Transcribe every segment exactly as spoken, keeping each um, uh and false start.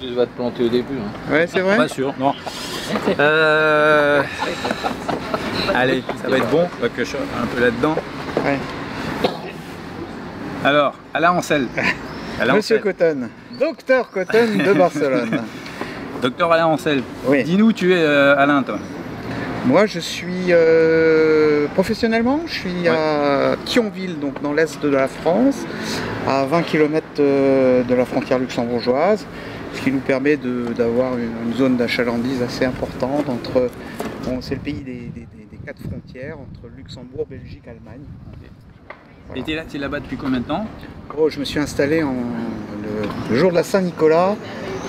Tu vas te planter au début. Hein. Ouais, c'est vrai. Pas sûr, non. Euh... Allez, ça va être bon. On va que je sois un peu là-dedans. Ouais. Alors, Alain Ansel. Alain Monsieur Ansel. Cotton. Docteur Cotton de Barcelone. Docteur Alain Ansel. Oui. Dis-nous, tu es euh, Alain, toi. Moi, je suis euh, professionnellement, je suis ouais. à Thionville, donc dans l'est de la France, à vingt kilomètres de la frontière luxembourgeoise, ce qui nous permet d'avoir une, une zone d'achalandise assez importante entre, bon, c'est le pays des, des, des quatre frontières, entre Luxembourg, Belgique, Allemagne. Voilà. Et tu es là, tu es là-bas depuis combien de temps? Oh, je me suis installé en, le, le jour de la Saint-Nicolas,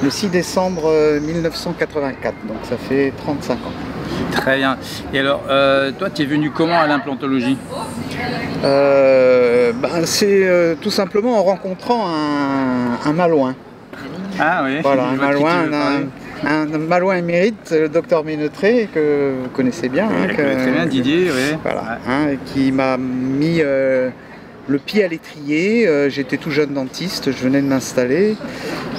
le six décembre mille neuf cent quatre-vingt-quatre, donc ça fait trente-cinq ans. Très bien. Et alors, euh, toi, tu es venu comment à l'implantologie? euh, ben, C'est euh, tout simplement en rencontrant un, un malouin. Ah oui. Voilà, un malouin, un, un, un malouin émérite, le docteur Ménétré, que vous connaissez bien. Hein, que, très bien, Didier, que, oui. Voilà, ouais. Hein, qui m'a mis euh, le pied à l'étrier. Euh, J'étais tout jeune dentiste, je venais de m'installer.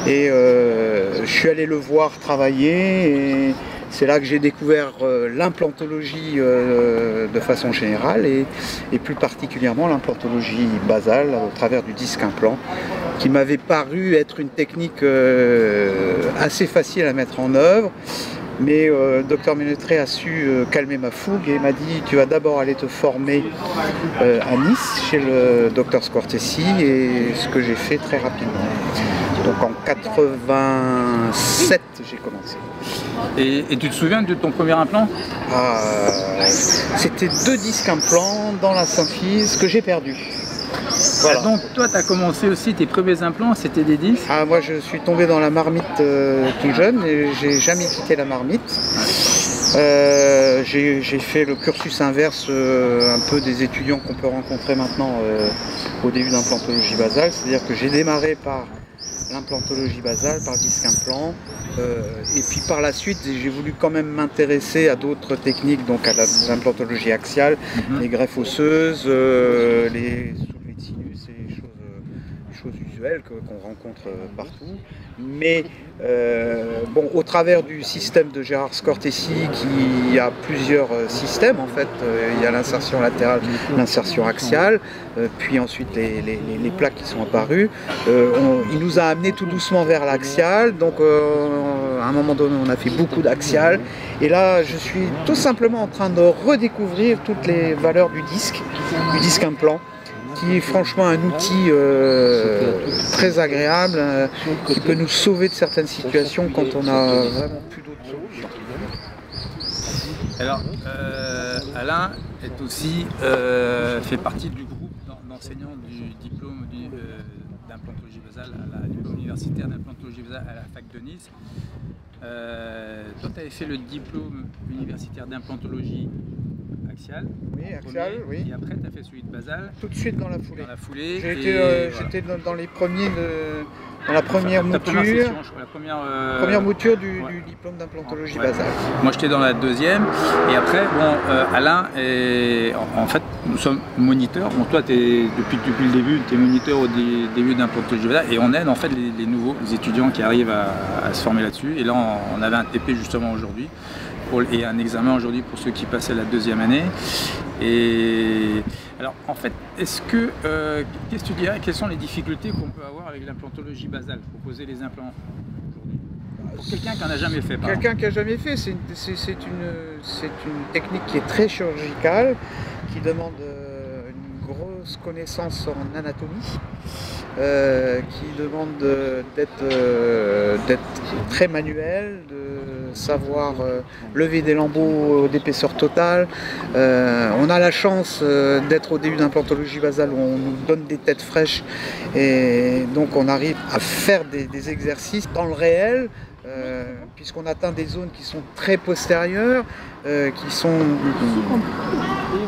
Et euh, je suis allé le voir travailler. Et c'est là que j'ai découvert euh, l'implantologie euh, de façon générale et, et plus particulièrement l'implantologie basale au travers du disque implant qui m'avait paru être une technique euh, assez facile à mettre en œuvre. Mais euh, docteur Ménétré a su euh, calmer ma fougue et m'a dit tu vas d'abord aller te former euh, à Nice chez le docteur Scortesi, et ce que j'ai fait très rapidement. Donc en quatre-vingt-sept j'ai commencé. Et, et tu te souviens de ton premier implant? euh, C'était deux disques implants dans la symphyse que j'ai perdu. Voilà. Ah, donc toi tu as commencé aussi tes premiers implants, c'était des disques? Ah, moi je suis tombé dans la marmite euh, tout jeune et j'ai jamais quitté la marmite. Euh, j'ai fait le cursus inverse euh, un peu des étudiants qu'on peut rencontrer maintenant euh, au début d'implantologie basale, c'est-à-dire que j'ai démarré par l'implantologie basale, par disque implant, euh, et puis par la suite j'ai voulu quand même m'intéresser à d'autres techniques, donc à l'implantologie axiale, mm-hmm. les greffes osseuses, euh, les soulevés de sinus et les choses, les choses usuelles qu'on rencontre partout, mais euh, bon, au travers du système de Gérard Scortesi qui a plusieurs systèmes en fait, il y a l'insertion latérale, l'insertion axiale, puis ensuite les, les, les plaques qui sont apparues. Euh, on, il nous a amené tout doucement vers l'axial, donc euh, à un moment donné on a fait beaucoup d'axial, et là je suis tout simplement en train de redécouvrir toutes les valeurs du disque, du disque implant, qui est franchement un outil euh, très agréable, euh, qui peut nous sauver de certaines situations quand on a vraiment plus d'autres solutions. Alors, euh, Alain est aussi, euh, fait partie du groupe d'enseignants du diplôme d'implantologie basale à la diplôme universitaire d'implantologie basale à la fac de Nice. Euh, toi, tu avais fait le diplôme universitaire d'implantologie axiale, oui, axial, oui. Et après tu as fait celui de basal. Tout de suite dans la foulée. Dans la foulée. J'étais euh, voilà. dans, dans les premiers, de, dans la première enfin, mouture, première, session, crois, la première, euh... première mouture du, ouais. du diplôme d'implantologie ouais. basale. Moi j'étais dans la deuxième, et après bon, euh, Alain est, en, en fait nous sommes moniteurs. Bon, toi es, depuis depuis le début tu es moniteur au dé, début d'implantologie basale, et on aide en fait les, les nouveaux les étudiants qui arrivent à, à se former là-dessus. Et là on, on avait un T P justement aujourd'hui. Et un examen aujourd'hui pour ceux qui passaient la deuxième année. Et alors en fait, est-ce que euh, qu'est-ce que tu dirais, quelles sont les difficultés qu'on peut avoir avec l'implantologie basale pour poser les implants aujourd'hui? Pour quelqu'un qui n'en a jamais fait. Quelqu'un qui n'a jamais fait, c'est une, une technique qui est très chirurgicale, qui demande une grosse connaissance en anatomie, euh, qui demande d'être euh, très manuelle, de savoir euh, lever des lambeaux d'épaisseur totale. Euh, on a la chance euh, d'être au début d'implantologie basale où on nous donne des têtes fraîches, et donc on arrive à faire des, des exercices dans le réel, euh, puisqu'on atteint des zones qui sont très postérieures, euh, qui sont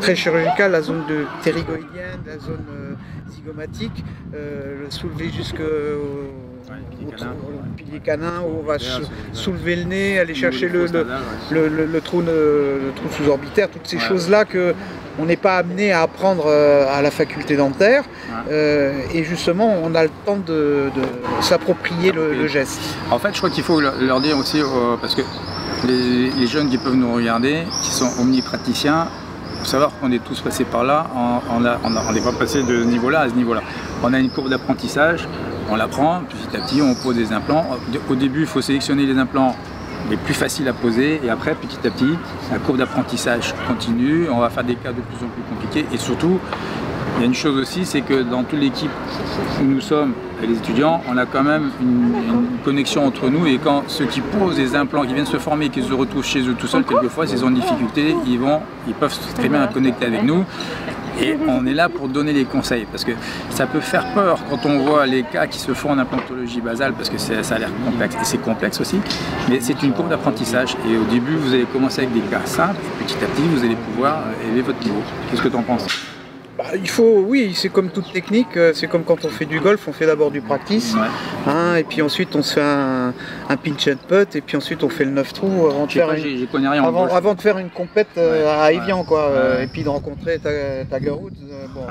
très chirurgicales, la zone de ptérygoïdienne, la zone euh, zygomatique, euh, le soulever jusqu'au au pilier canin, où on va soulever le nez, aller chercher le, le, le, le, le, trou, le, le trou sous-orbitaire, toutes ces ouais. choses-là que on n'est pas amené à apprendre à la faculté dentaire, ouais. euh, et justement on a le temps de, de s'approprier le, le geste. En fait je crois qu'il faut leur dire aussi, euh, parce que les, les jeunes qui peuvent nous regarder, qui sont omnipraticiens, il faut savoir qu'on est tous passés par là, on n'est pas passé de ce niveau-là à ce niveau-là. On a une courbe d'apprentissage, on l'apprend, petit à petit on pose des implants. Au début il faut sélectionner les implants les plus faciles à poser, et après petit à petit la courbe d'apprentissage continue, on va faire des cas de plus en plus compliqués. Et surtout il y a une chose aussi, c'est que dans toute l'équipe où nous sommes, les étudiants, on a quand même une, une connexion entre nous, et quand ceux qui posent des implants, qui viennent se former, qui se retrouvent chez eux tout seuls, quelquefois s'ils ont des difficultés, ils, vont, ils peuvent très bien connecter avec nous. Et on est là pour donner les conseils, parce que ça peut faire peur quand on voit les cas qui se font en implantologie basale, parce que ça a l'air complexe, et c'est complexe aussi, mais c'est une courbe d'apprentissage, et au début vous allez commencer avec des cas simples, et petit à petit vous allez pouvoir élever votre niveau. Qu'est-ce que tu en penses? Bah, il faut, oui, c'est comme toute technique, c'est comme quand on fait du golf, on fait d'abord du practice, ouais. hein, et puis ensuite on se fait un, un pinch and putt, et puis ensuite on fait le neuf trous avant, une... avant, avant de faire une compète euh, ouais. à Evian, ouais. quoi, euh, ouais. et puis de rencontrer Tiger Woods. Euh, bon,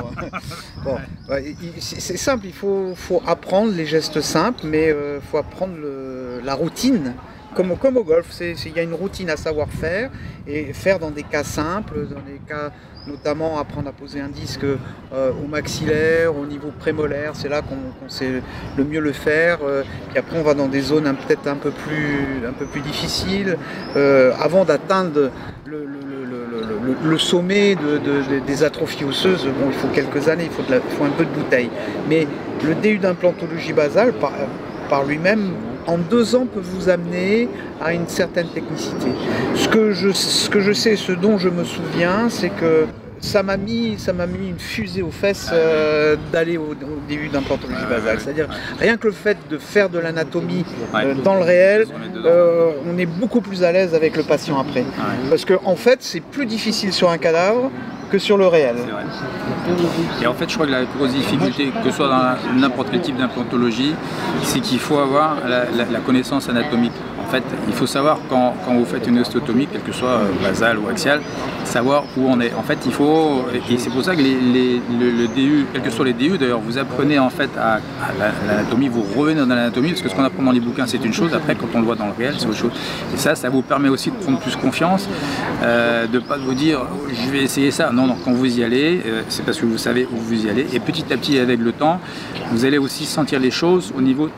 bon, ouais, c'est simple, il faut, faut apprendre les gestes simples, mais il euh, faut apprendre le, la routine. Comme, comme au golf, il y a une routine à savoir faire, et faire dans des cas simples, dans des cas notamment apprendre à poser un disque euh, au maxillaire, au niveau prémolaire, c'est là qu'on qu'on sait le mieux le faire, euh, et après on va dans des zones peut-être un peu plus, un peu plus difficiles, euh, avant d'atteindre le, le, le, le, le, le sommet de, de, de, des atrophies osseuses. Bon, il faut quelques années, il faut, de la, il faut un peu de bouteille, mais le D U d'implantologie basale par, par lui-même, en deux ans, peut vous amener à une certaine technicité. Ce que je, ce que je sais, ce dont je me souviens, c'est que ça m'a mis, ça m'a mis une fusée aux fesses euh, d'aller au, au début d'implantologie basale. C'est-à-dire, rien que le fait de faire de l'anatomie euh, dans le réel, euh, on est beaucoup plus à l'aise avec le patient après. Parce que en fait, c'est plus difficile sur un cadavre que sur le réel. Et en fait, je crois que la grosse difficulté, que ce soit dans n'importe quel type d'implantologie, c'est qu'il faut avoir la, la, la connaissance anatomique. En fait, il faut savoir quand, quand vous faites une ostéotomie, quelle que soit basale ou axiale, savoir où on est. En fait, il faut, et c'est pour ça que les, les, le, le D U, quels que soient les D U, d'ailleurs, vous apprenez en fait à, à l'anatomie, vous revenez dans l'anatomie, parce que ce qu'on apprend dans les bouquins, c'est une chose, après, quand on le voit dans le réel, c'est autre chose. Et ça, ça vous permet aussi de prendre plus confiance, euh, de ne pas vous dire, oh, je vais essayer ça. Non, non, quand vous y allez, euh, c'est parce que vous savez où vous y allez, et petit à petit, avec le temps, vous allez aussi sentir les choses au niveau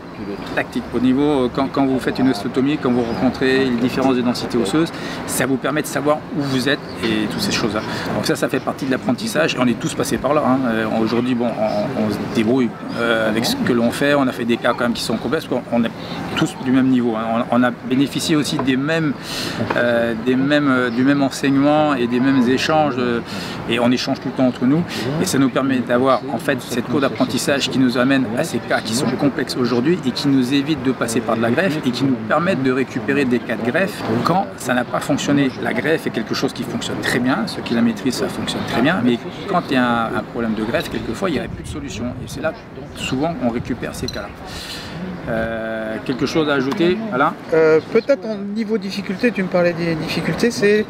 tactique, au niveau, quand, quand vous faites une ostéotomie, quand vous rencontrez les différences de densité osseuse, ça vous permet de savoir où vous êtes et toutes ces choses-là. Donc ça, ça fait partie de l'apprentissage, et on est tous passés par là. Hein. Euh, Aujourd'hui, bon, on, on se débrouille euh, avec ce que l'on fait, on a fait des cas quand même qui sont complexes, parce qu'on est tous du même niveau. Hein. On, on a bénéficié aussi des mêmes, euh, des mêmes, euh, du même enseignement et des mêmes échanges, euh, et on échange tout le temps entre nous, et ça nous permet d'avoir en fait cette cour d'apprentissage qui nous amène à ces cas qui sont complexes aujourd'hui, et qui nous évite de passer par de la greffe, et qui nous permettent de récupérer des cas de greffe quand ça n'a pas fonctionné. La greffe est quelque chose qui fonctionne très bien, ceux qui la maîtrisent, ça fonctionne très bien, mais quand il y a un, un problème de greffe, quelquefois il n'y a plus de solution, et c'est là souvent on récupère ces cas-là. Euh, quelque chose à ajouter, Alain? euh, Peut-être en niveau difficulté, tu me parlais des difficultés, c'est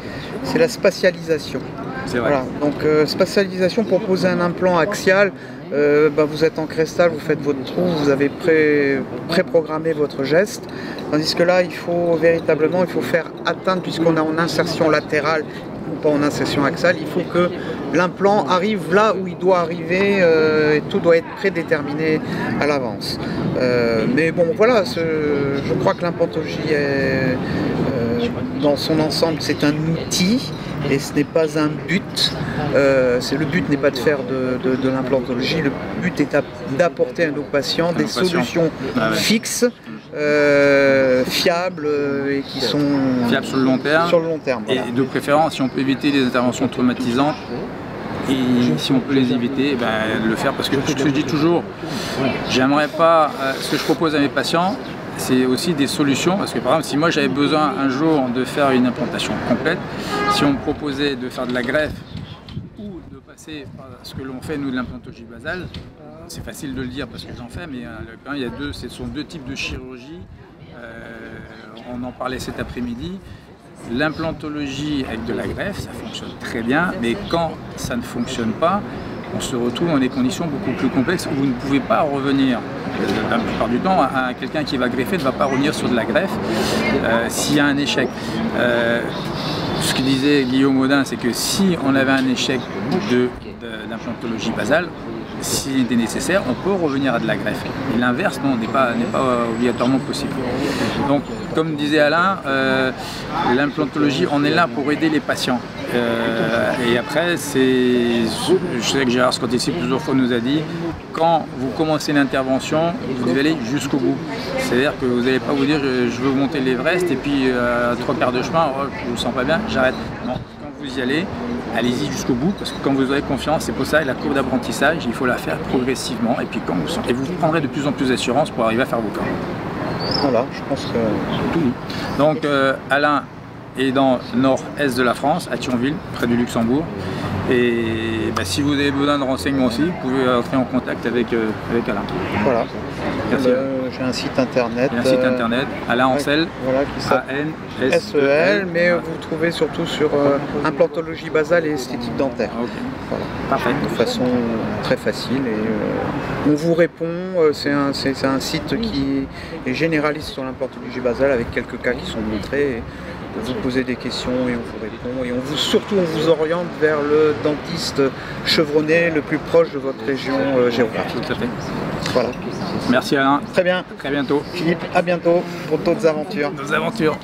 la spatialisation. C'est vrai. Voilà. Donc euh, spatialisation, pour poser un implant axial, Euh, bah vous êtes en crestal, vous faites votre trou, vous avez pré-programmé votre geste, tandis que là il faut véritablement, il faut faire atteindre, puisqu'on est en insertion latérale ou pas en insertion axiale, il faut que l'implant arrive là où il doit arriver, euh, et tout doit être prédéterminé à l'avance. Euh, mais bon voilà, je crois que l'implantologie est... dans son ensemble, c'est un outil et ce n'est pas un but. Euh, le but n'est pas de faire de, de, de l'implantologie, le but est d'apporter à nos patients des solutions fixes, Euh, fiables, et qui sont fiables sur le long terme. Sur le long terme, voilà. Et de préférence, si on peut éviter les interventions traumatisantes, et si on peut les éviter, ben, le faire, parce que ce que je dis toujours, j'aimerais pas, euh, ce que je propose à mes patients, c'est aussi des solutions, parce que par exemple si moi j'avais besoin un jour de faire une implantation complète, si on me proposait de faire de la greffe ou de passer par ce que l'on fait nous de l'implantologie basale, c'est facile de le dire parce que j'en fais, mais quand même, il y a deux, ce sont deux types de chirurgie, euh, on en parlait cet après-midi, L'implantologie avec de la greffe, ça fonctionne très bien, mais quand ça ne fonctionne pas, on se retrouve dans des conditions beaucoup plus complexes où vous ne pouvez pas revenir. La plupart du temps, quelqu'un qui va greffer ne va pas revenir sur de la greffe euh, s'il y a un échec. Euh, ce que disait Guillaume Audin, c'est que si on avait un échec de, de l'implantologie basale, s'il était nécessaire, on peut revenir à de la greffe. Et l'inverse, non, n'est pas, n'est pas obligatoirement possible. Donc, comme disait Alain, euh, l'implantologie, on est là pour aider les patients. Euh, et après, je sais que Gérard Scott ici plusieurs fois nous a dit, quand vous commencez l'intervention, vous devez aller jusqu'au bout. C'est-à-dire que vous n'allez pas vous dire, je, je veux monter l'Everest et puis euh, trois quarts de chemin, oh, je ne me sens pas bien, j'arrête. Non, quand vous y allez, allez-y jusqu'au bout, parce que quand vous aurez confiance, c'est pour ça que la courbe d'apprentissage, il faut la faire progressivement, et puis quand vous sentez, vous prendrez de plus en plus d'assurance pour arriver à faire vos cas. Voilà, je pense que c'est tout dit. Donc euh, Alain est dans le nord-est de la France, à Thionville, près du Luxembourg. Et bah, si vous avez besoin de renseignements aussi, vous pouvez entrer en contact avec, euh, avec Alain. Voilà. Euh, J'ai un site internet. Un site internet, euh, Alain Ansel. Voilà, qui A N S E L, mais euh, vous trouvez surtout sur euh, implantologie basale et esthétique dentaire. Okay. Voilà. Parfait. De façon euh, très facile. Et, euh, on vous répond. Euh, C'est un, un site qui est généraliste sur l'implantologie basale avec quelques cas qui sont montrés. Et, vous posez des questions et on vous répond et on vous, surtout on vous oriente vers le dentiste chevronné le plus proche de votre région euh, géographique. Tout à fait. Voilà. Merci Alain. Très bien. À très bientôt. Philippe, à bientôt pour d'autres aventures. Nos aventures.